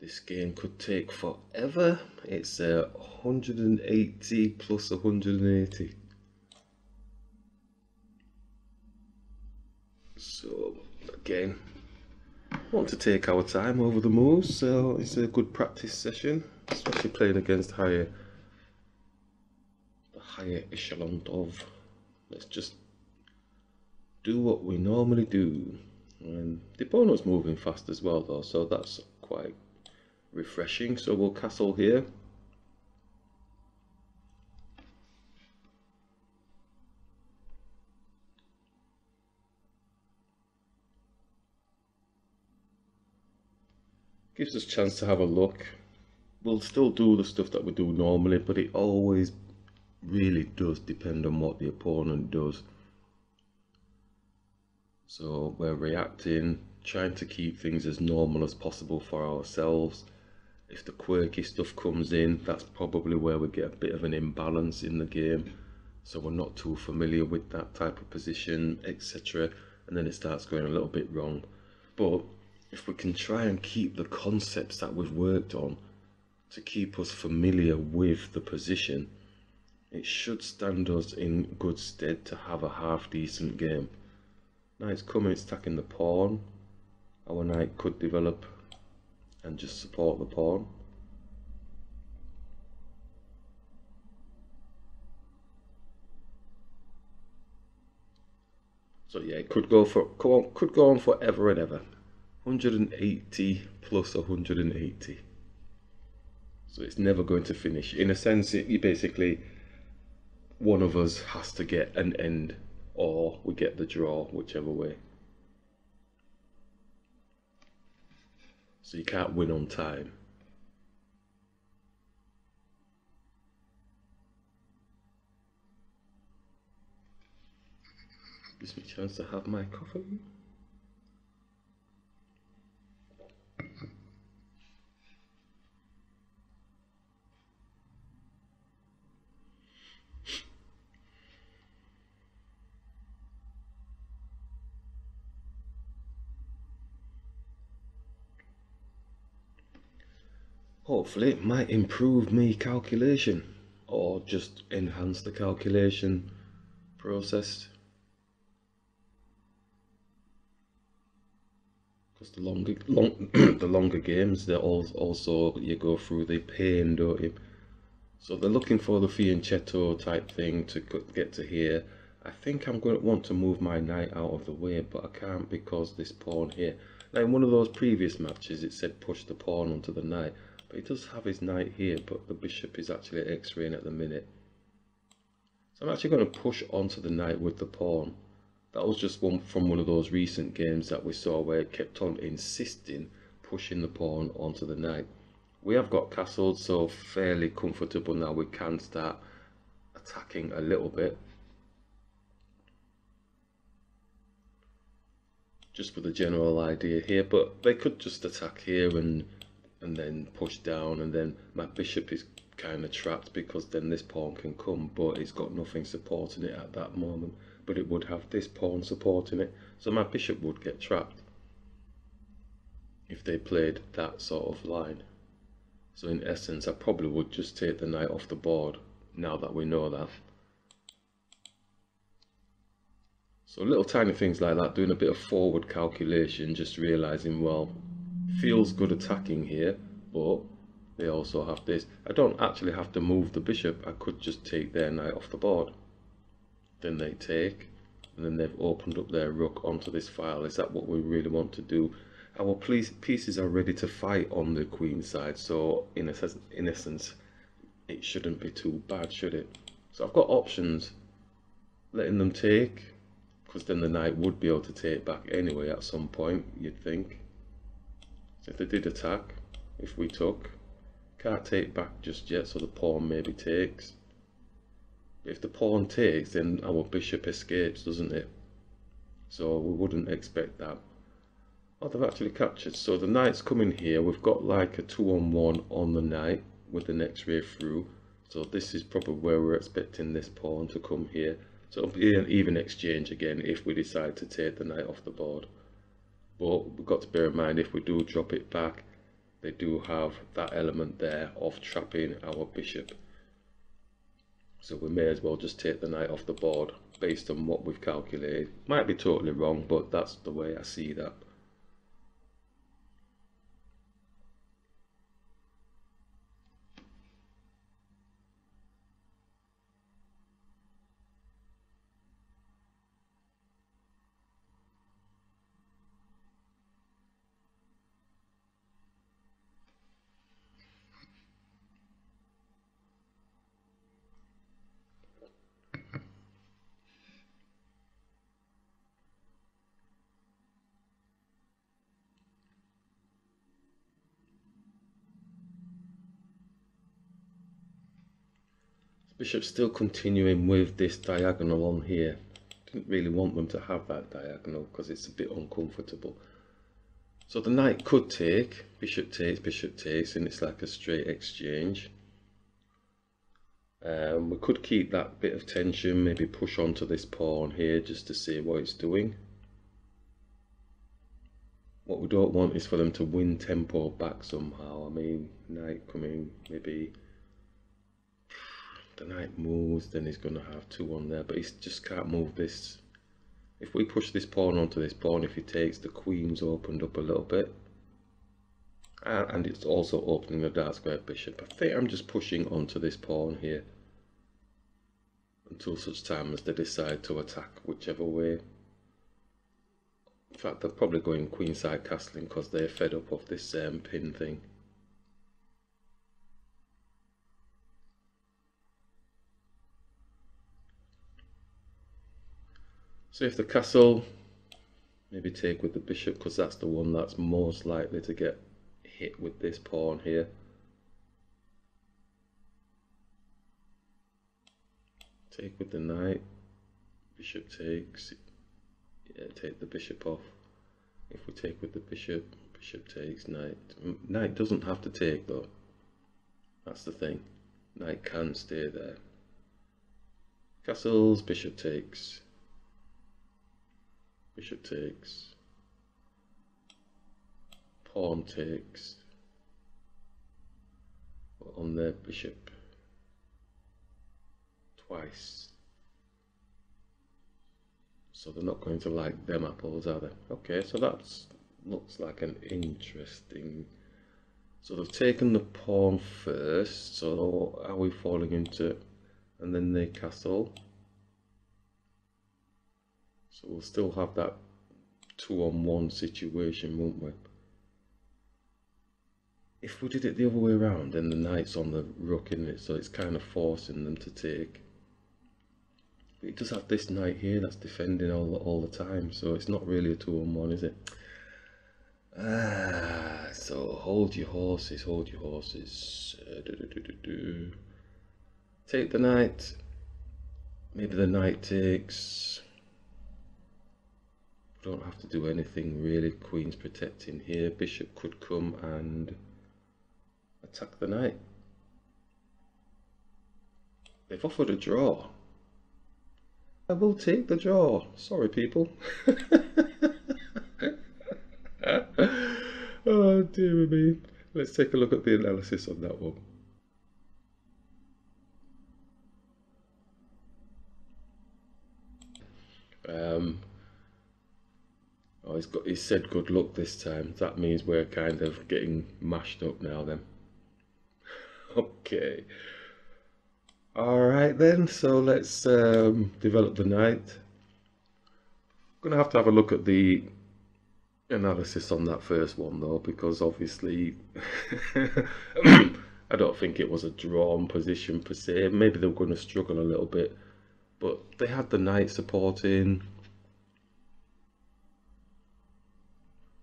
This game could take forever. It's 180 plus 180. So, again, I want to take our time over the moves, so it's a good practice session, especially playing against the higher echelon of. Let's just do what we normally do. And the opponent's moving fast as well though, so that's quite refreshing. So we'll castle here. Gives us a chance to have a look. We'll still do the stuff that we do normally, but it always really does depend on what the opponent does. So we're reacting, trying to keep things as normal as possible for ourselves. If the quirky stuff comes in, that's probably where we get a bit of an imbalance in the game. So we're not too familiar with that type of position, etc. And then it starts going a little bit wrong. But if we can try and keep the concepts that we've worked on to keep us familiar with the position, it should stand us in good stead to have a half-decent game. Knight's coming, it's attacking the pawn. Our knight could develop and just support the pawn. So yeah, it could go on forever and ever. 180 plus 180. So it's never going to finish. In a sense, you basically, one of us has to get an end, or we get the draw, whichever way. So you can't win on time. Gives me a chance to have my coffee. Hopefully it might improve my calculation, or just enhance the calculation process, because the longer games, they're also, you go through the pain, don't you? So they're looking for the fianchetto type thing to get to here. I think I'm going to want to move my knight out of the way, but I can't because this pawn here. Now in one of those previous matches it said push the pawn onto the knight. But he does have his knight here, but the bishop is actually x-raying at the minute. So I'm actually going to push onto the knight with the pawn. That was just one from one of those recent games that we saw where it kept on insisting pushing the pawn onto the knight. We have got castled, so fairly comfortable now. We can start attacking a little bit. Just with the general idea here, but they could just attack here and then push down, and then my bishop is kind of trapped because then this pawn can come, but it's got nothing supporting it at that moment, but it would have this pawn supporting it, so my bishop would get trapped if they played that sort of line. So in essence I probably would just take the knight off the board now that we know that. So little tiny things like that, doing a bit of forward calculation, just realizing, well, feels good attacking here, but they also have this. I don't actually have to move the bishop, I could just take their knight off the board. Then they take, and then they've opened up their rook onto this file. Is that what we really want to do? Our pieces are ready to fight on the queen side, so in essence, it shouldn't be too bad, should it? So I've got options, letting them take, because then the knight would be able to take back anyway at some point, you'd think. If they did attack, if we took, can't take back just yet, so the pawn maybe takes. If the pawn takes, then our bishop escapes, doesn't it? So we wouldn't expect that. Oh, they've actually captured. So the knight's coming here. We've got like a 2-on-1 on the knight with the next ray through. So this is probably where we're expecting this pawn to come here. So it'll be an even exchange again if we decide to take the knight off the board. But we've got to bear in mind, if we do drop it back, they do have that element there of trapping our bishop. So we may as well just take the knight off the board based on what we've calculated. Might be totally wrong, but that's the way I see that. Bishop's still continuing with this diagonal on here. Didn't really want them to have that diagonal because it's a bit uncomfortable. So the knight could take, bishop takes, and it's like a straight exchange. We could keep that bit of tension, maybe push onto this pawn here just to see what it's doing. What we don't want is for them to win tempo back somehow. I mean, knight coming, maybe the knight moves, then he's going to have two on there, but he just can't move this. If we push this pawn onto this pawn, if he takes, the queen's opened up a little bit, and it's also opening the dark square bishop. I think I'm just pushing onto this pawn here until such time as they decide to attack whichever way. In fact, they're probably going queenside castling because they're fed up of this pin thing. So if the castle, maybe take with the bishop, because that's the one that's most likely to get hit with this pawn here. Take with the knight, bishop takes, yeah, take the bishop off. If we take with the bishop, bishop takes, knight. Knight doesn't have to take though, that's the thing. Knight can stay there. Castles, bishop takes. Bishop takes, pawn takes, on there bishop twice. So they're not going to like them apples, are they? Okay, so that looks like an interesting. So they've taken the pawn first, so are we falling into, and then they castle. So we'll still have that 2-on-1 situation, won't we? If we did it the other way around, then the knight's on the rook, isn't it? So it's kind of forcing them to take. But it does have this knight here that's defending all the time, so it's not really a 2-on-1, is it? So hold your horses, hold your horses. Take the knight. Maybe the knight takes. Don't have to do anything really. Queen's protecting here. Bishop could come and attack the knight. They've offered a draw. I will take the draw. Sorry, people. Oh dear me. Let's take a look at the analysis on that one. Oh, he said good luck this time. That means we're kind of getting mashed up now then. Okay. Alright then, so let's develop the knight. I'm going to have a look at the analysis on that first one though, because obviously I don't think it was a drawn position per se. Maybe they were going to struggle a little bit, but they had the knight supporting.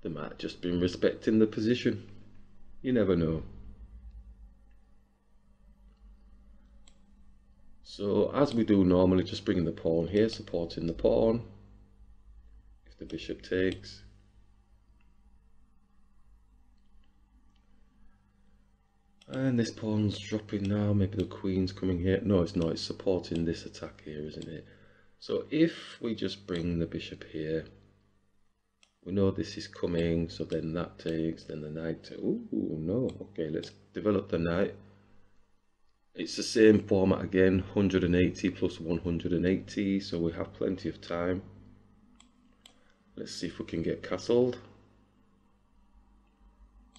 They might have just been respecting the position. You never know. So as we do normally, just bringing the pawn here, supporting the pawn. If the bishop takes. And this pawn's dropping now. Maybe the queen's coming here. No, it's not. It's supporting this attack here, isn't it? So if we just bring the bishop here. we know this is coming, so then that takes, then the knight. Ooh, no. Okay, let's develop the knight. It's the same format again, 180 plus 180, so we have plenty of time. Let's see if we can get castled.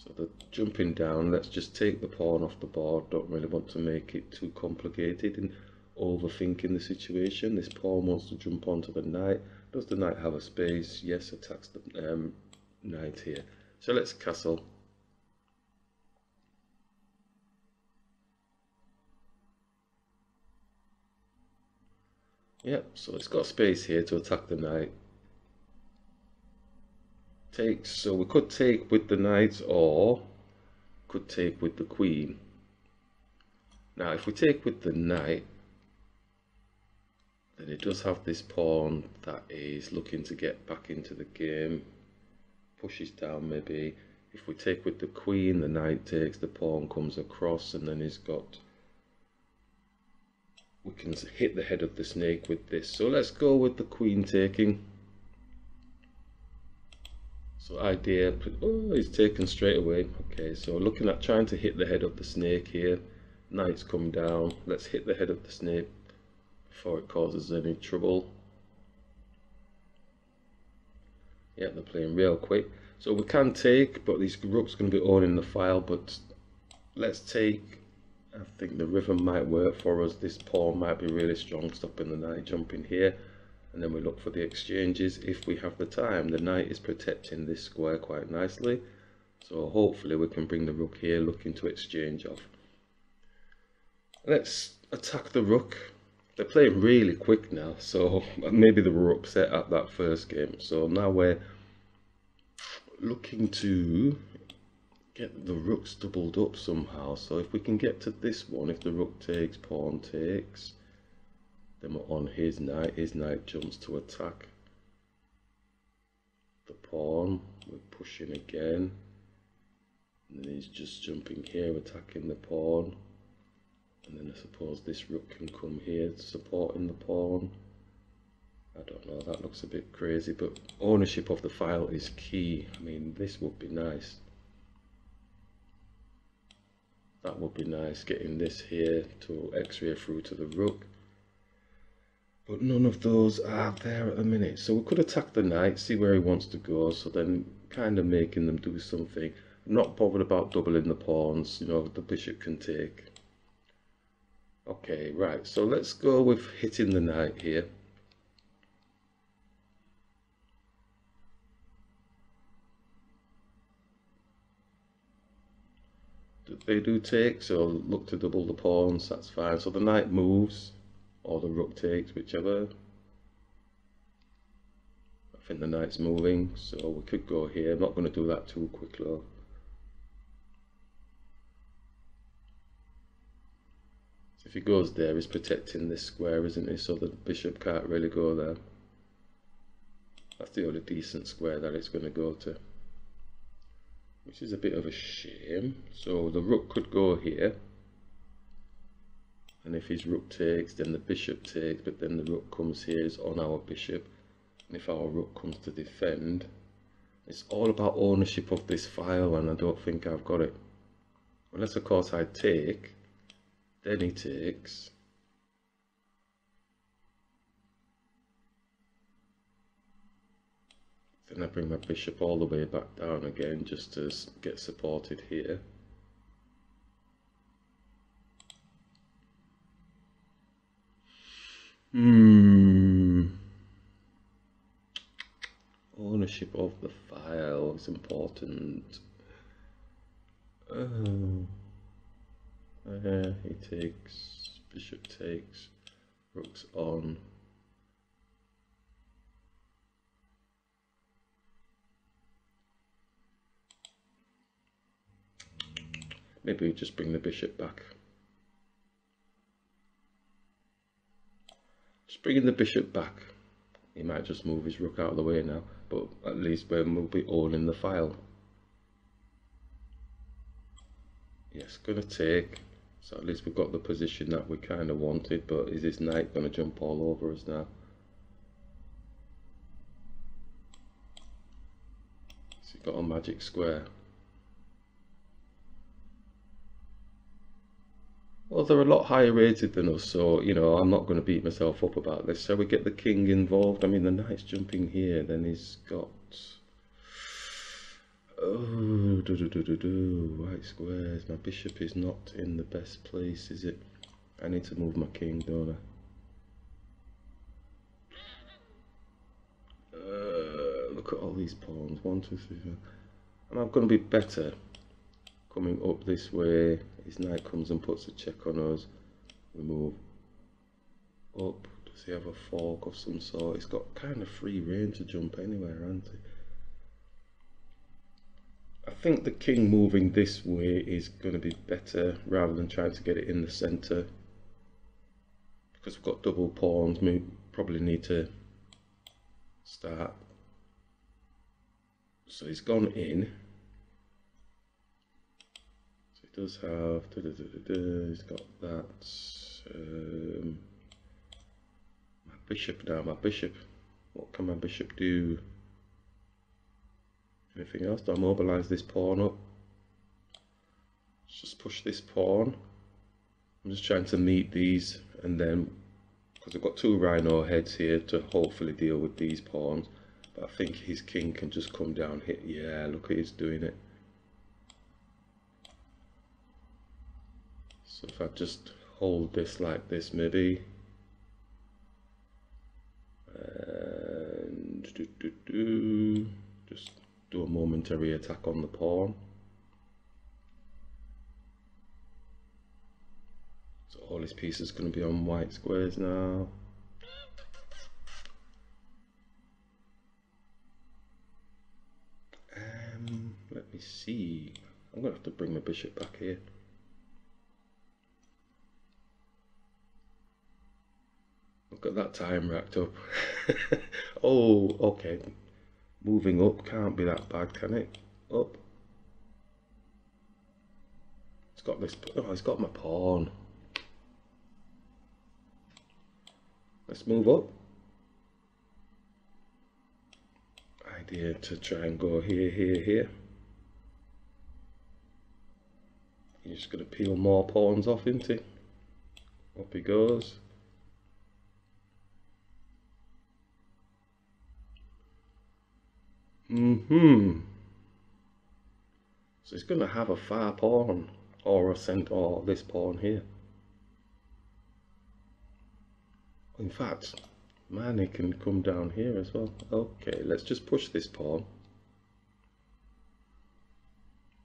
So the jumping down, let's just take the pawn off the board. Don't really want to make it too complicated and overthinking the situation. This pawn wants to jump onto the knight. Does the knight have a space? Yes, attacks the knight here. So let's castle. Yep, so it's got space here to attack the knight. Takes, so we could take with the knight or could take with the queen. Now if we take with the knight, then it does have this pawn that is looking to get back into the game, pushes down maybe. If we take with the queen, the knight takes, the pawn comes across, and then he's got, we can hit the head of the snake with this. So let's go with the queen taking. So idea, oh, he's taken straight away. Okay, so looking at trying to hit the head of the snake here. Knight's come down. Let's hit the head of the snake before it causes any trouble. Yeah, they're playing real quick. So we can take, but these rook's going to be owning the file. But let's take. I think the river might work for us. This pawn might be really strong, stopping the knight jumping here. And then we look for the exchanges if we have the time. The knight is protecting this square quite nicely, so hopefully we can bring the rook here, looking to exchange off. Let's attack the rook. They're playing really quick now, so maybe they were upset at that first game. So now we're looking to get the rooks doubled up somehow. So if we can get to this one, if the rook takes, pawn takes, then we're on his knight. His knight jumps to attack the pawn. We're pushing again, and then he's just jumping here, attacking the pawn. And then I suppose this rook can come here, supporting the pawn. I don't know, that looks a bit crazy, but ownership of the file is key. I mean, this would be nice. That would be nice, getting this here to x-ray through to the rook. But none of those are there at the minute. So we could attack the knight, see where he wants to go. So then kind of making them do something. I'm not bothered about doubling the pawns. You know, the bishop can take. Okay, right. So let's go with hitting the knight here. They do take, so look to double the pawns. That's fine. So the knight moves. Or the rook takes, whichever. I think the knight's moving, so we could go here. I'm not going to do that too quickly. So if he goes there, he's protecting this square, isn't he? So the bishop can't really go there. That's the only decent square that it's going to go to, which is a bit of a shame. So the rook could go here. And if his rook takes, then the bishop takes, but then the rook comes here, is on our bishop. And if our rook comes to defend, it's all about ownership of this file, and I don't think I've got it. Unless, of course, I take, then he takes. Then I bring my bishop all the way back down again, just to get supported here. Ownership of the file is important. He takes, bishop takes, rook's on. Maybe we just bring the bishop back. Just bringing the bishop back. He might just move his rook out of the way now, but at least we'll be owning the file. Yes, gonna take. So at least we've got the position that we kind of wanted. But is this knight gonna jump all over us now? but on Magic Square. Well, they're a lot higher rated than us, so, you know, I'm not going to beat myself up about this. Shall we get the king involved? I mean, the knight's jumping here, then he's got... Oh, white squares. My bishop is not in the best place, is it? I need to move my king, don't I? Look at all these pawns. 1, 2, 3, 4. And I'm going to be better coming up this way. His knight comes and puts a check on us. We move up. Does he have a fork of some sort? He's got kind of free rein to jump anywhere, hasn't he? I think the king moving this way is going to be better rather than trying to get it in the centre, because we've got double pawns. We probably need to start. So he's gone in. So he does have. He's got that. My bishop now. My bishop. What can my bishop do? Anything else? Do I mobilise this pawn up? Let's just push this pawn. I'm just trying to meet these, and then, because I've got two rhino heads here to hopefully deal with these pawns, but I think his king can just come down, hit. Yeah, look at he's doing it. So if I just hold this like this, maybe. And just do a momentary attack on the pawn. So all his pieces are going to be on white squares now. Let me see. I'm going to have to bring my bishop back here. Look at that time racked up. Oh, okay. Moving up can't be that bad, can it? Up. It's got this. Oh, it's got my pawn. Let's move up. Idea to try and go here, here, here. You're just going to peel more pawns off, isn't it? Up he goes. So it's going to have a far pawn or a center, or this pawn here. In fact, Manny can come down here as well. Okay, let's just push this pawn.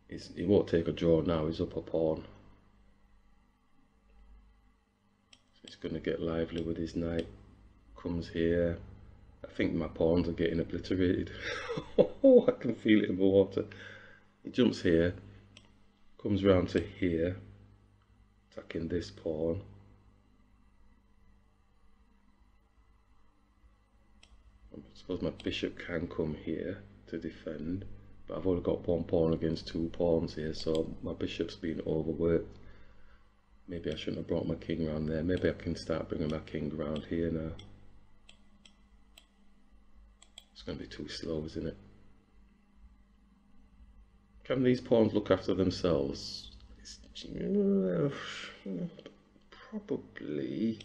He won't take a draw now, he's up a pawn. So he's going to get lively with his knight. Comes here. I think my pawns are getting obliterated. Oh, I can feel it in the water. He jumps here, comes round to here, attacking this pawn. I suppose my bishop can come here to defend, but I've only got one pawn against two pawns here, so my bishop's been overworked. Maybe I shouldn't have brought my king round there. Maybe I can start bringing my king round here now. It's going to be too slow, isn't it? Can these pawns look after themselves? Probably.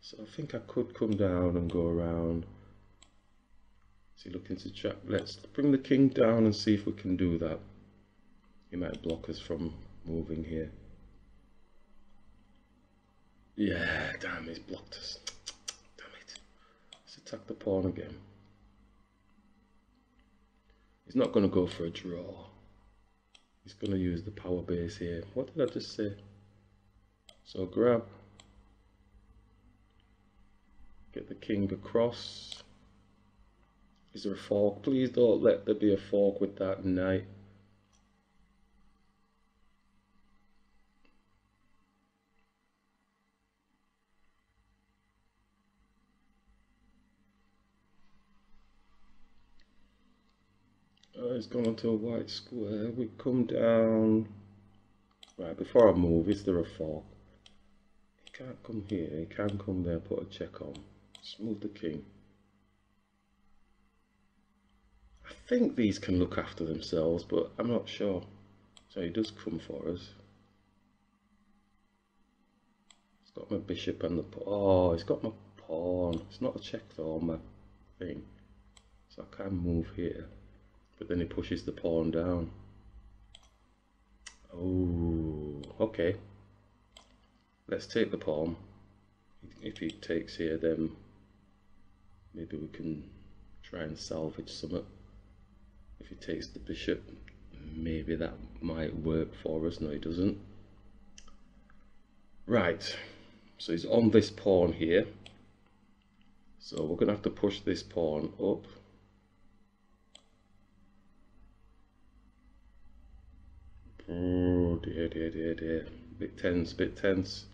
So I think I could come down and go around. Is he looking to trap? Let's bring the king down and see if we can do that. He might block us from moving here. Yeah, damn, he's blocked us. Damn it. Let's attack the pawn again. He's not going to go for a draw. He's going to use the power base here. What did I just say? So grab. Get the king across. Is there a fork? Please don't let there be a fork with that knight. It's gone onto a white square. We come down. Right, before I move, is there a fork? He can't come here. He can come there, put a check on. Let's move the king. I think these can look after themselves, but I'm not sure. So he does come for us. He's got my bishop and the pawn. Oh, he's got my pawn. It's not a check though on my thing. So I can move here. But then he pushes the pawn down. Oh, okay. Let's take the pawn. If he takes here, then maybe we can try and salvage something. If he takes the bishop, maybe that might work for us. No, he doesn't. Right, so he's on this pawn here. So we're going to have to push this pawn up. Oh dear, dear, dear, dear. Bit tense, bit tense.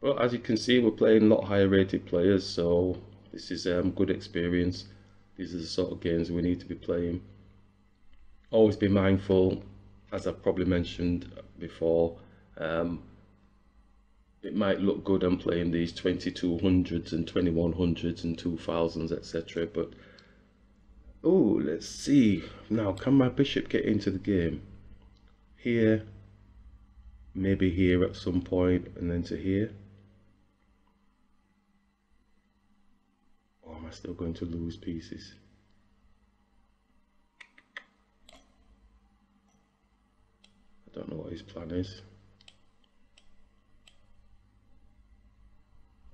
Well, as you can see, we're playing a lot higher rated players, so this is good experience. These are the sort of games we need to be playing. Always be mindful, as I've probably mentioned before, it might look good on playing these 2200s and 2100s and 2000s, etc. But, oh, let's see. Now, can my bishop get into the game? Here, maybe here at some point, and then to here. Or am I still going to lose pieces? I don't know what his plan is.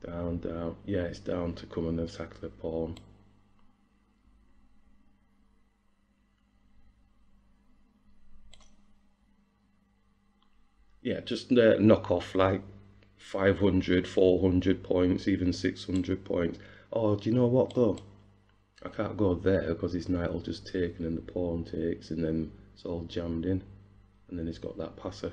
Down, down. Yeah, it's down to come and attack the pawn. Yeah, just knock off like 500, 400 points, even 600 points. Oh, do you know what though? I can't go there because his knight will just take and then the pawn takes and then it's all jammed in. And then he's got that passer.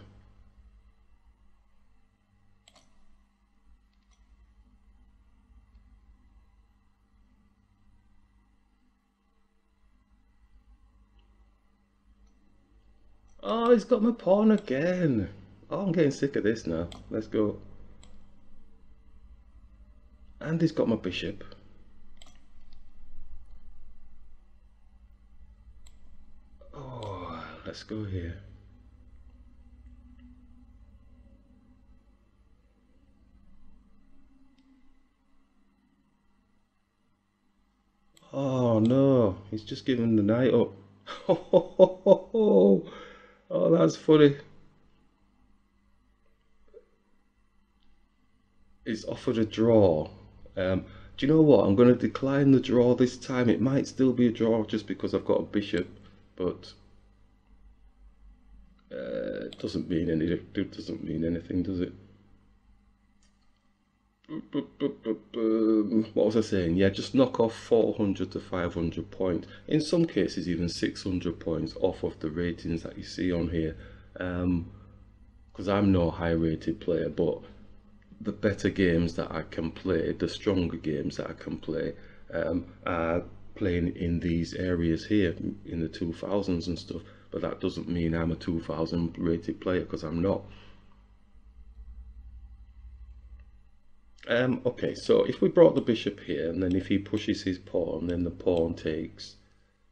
Oh, he's got my pawn again. Oh, I'm getting sick of this now. Let's go. And he's got my bishop. Oh, let's go here. Oh no, he's just giving the knight up. Oh, that's funny. It's offered a draw. Do you know what? I'm going to decline the draw this time. It might still be a draw just because I've got a bishop, but it doesn't mean anything, does it? What was I saying? Yeah, just knock off 400 to 500 points, in some cases even 600 points off of the ratings that you see on here, because I'm no high rated player, but the better games that I can play, the stronger games that I can play, are playing in these areas here in the 2000s and stuff. But that doesn't mean I'm a 2000 rated player, because I'm not. Okay, so if we brought the bishop here, and then if he pushes his pawn, then the pawn takes,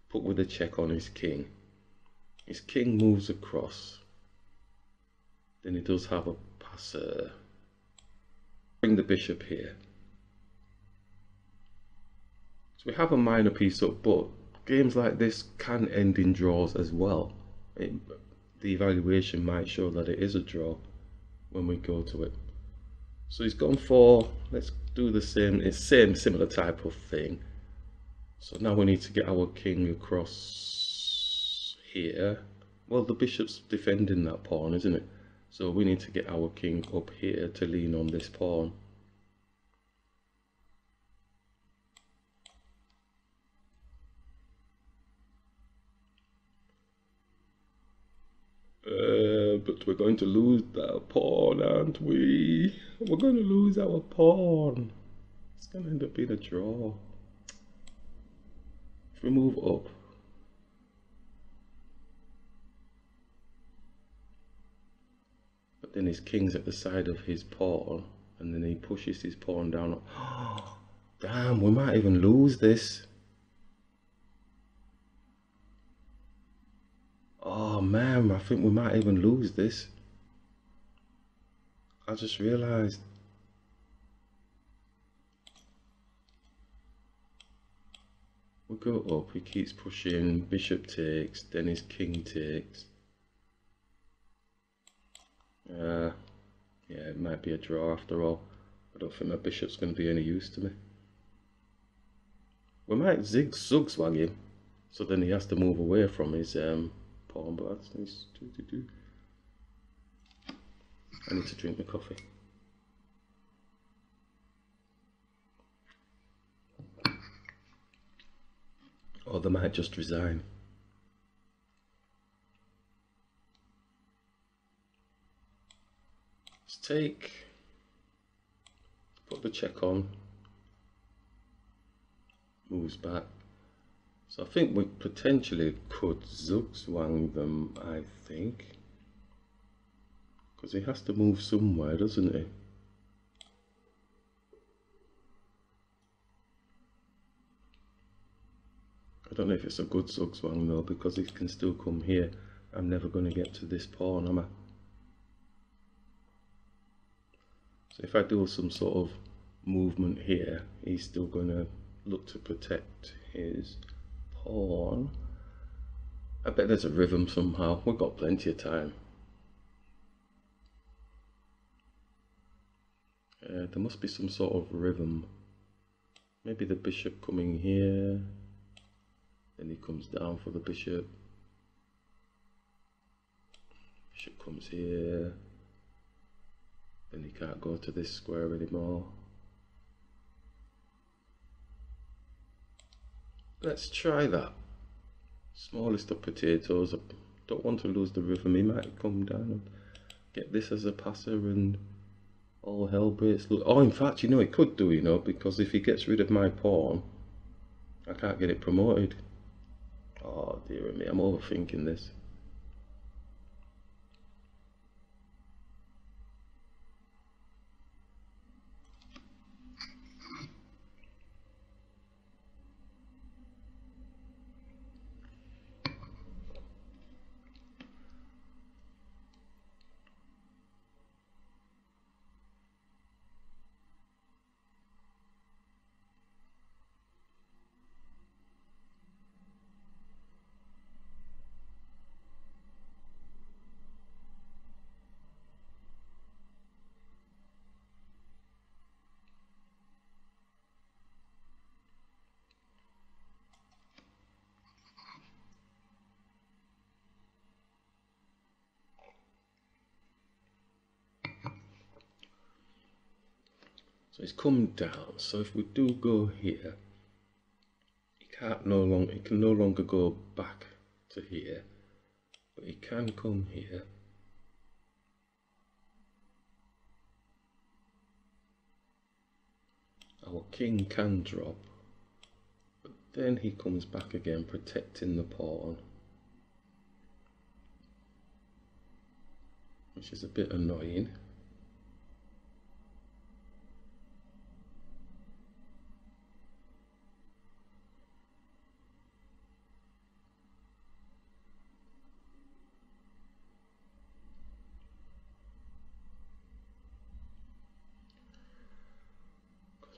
put with a check on his king. His king moves across. Then he does have a passer. Bring the bishop here. So we have a minor piece up, but games like this can end in draws as well. The evaluation might show that it is a draw when we go to it. So he's gone for, let's do the same similar type of thing. So now we need to get our king across here. Well, the bishop's defending that pawn, isn't it? So we need to get our king up here to lean on this pawn. But we're going to lose that pawn, aren't we? We're going to lose our pawn. It's going to end up being a draw. If we move up. But then his king's at the side of his pawn. And then he pushes his pawn down. Damn, we might even lose this. man, I think we might even lose this. I just realized. We go up, he keeps pushing, bishop takes, then his king takes. Yeah, it might be a draw after all. I don't think my bishop's going to be any use to me. We might zig-zag-swag him, so then he has to move away from his pawn, but that's nice. I need to drink my coffee. Or they might just resign. Let's take, put the check on, moves back. So I think we potentially could zugzwang them, I think. Because he has to move somewhere, doesn't he? I don't know if it's a good zugzwang though, because he can still come here. I'm never going to get to this pawn, am I? So if I do some sort of movement here, he's still going to look to protect his pawn. I bet there's a rhythm somehow. We've got plenty of time. There must be some sort of rhythm. Maybe the bishop coming here. Then he comes down for the bishop. Bishop comes here. Then he can't go to this square anymore. Let's try that. Smallest of potatoes. I don't want to lose the rhythm. He might come down and get this as a passer and all hell breaks loose. Oh, in fact, you know, it could do, you know, because if he gets rid of my pawn, I can't get it promoted. Oh dear me, I'm overthinking this. So he's come down, so if we do go here, he can't he can no longer go back to here, but he can come here. Our king can drop, but then he comes back again, protecting the pawn, which is a bit annoying.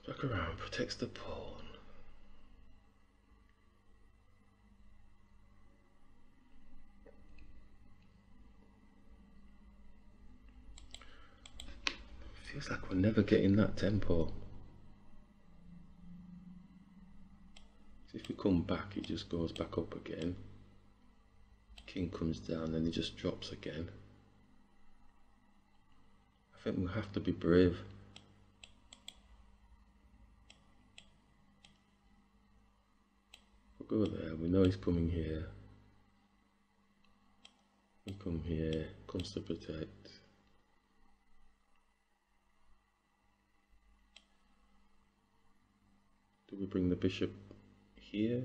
Back around, protects the pawn. Feels like we're never getting that tempo. If we come back, he just goes back up again. King comes down, then he just drops again. I think we have to be brave. Go there, we know he's coming here. We come here, comes to protect. Do we bring the bishop here?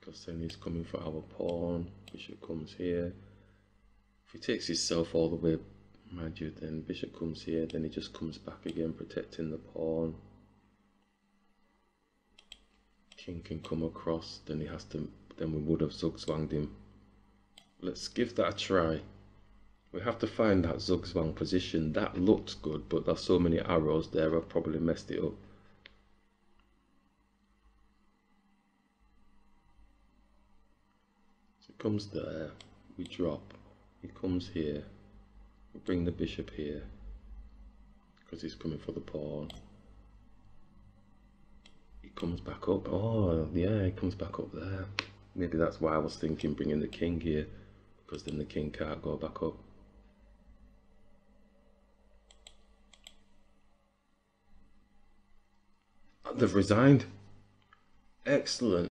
Because then he's coming for our pawn. Bishop comes here. If he takes himself all the way, mind you, then bishop comes here, then he just comes back again, protecting the pawn. King can come across, then he has to, then we would have Zugzwanged him. Let's give that a try. We have to find that Zugzwang position. That looks good, but there's so many arrows there, I've probably messed it up. So it comes there, we drop, he comes here, we bring the bishop here, because he's coming for the pawn. He comes back up, oh yeah, he comes back up there. Maybe that's why I was thinking bringing the king here, because then the king can't go back up. They've resigned. Excellent.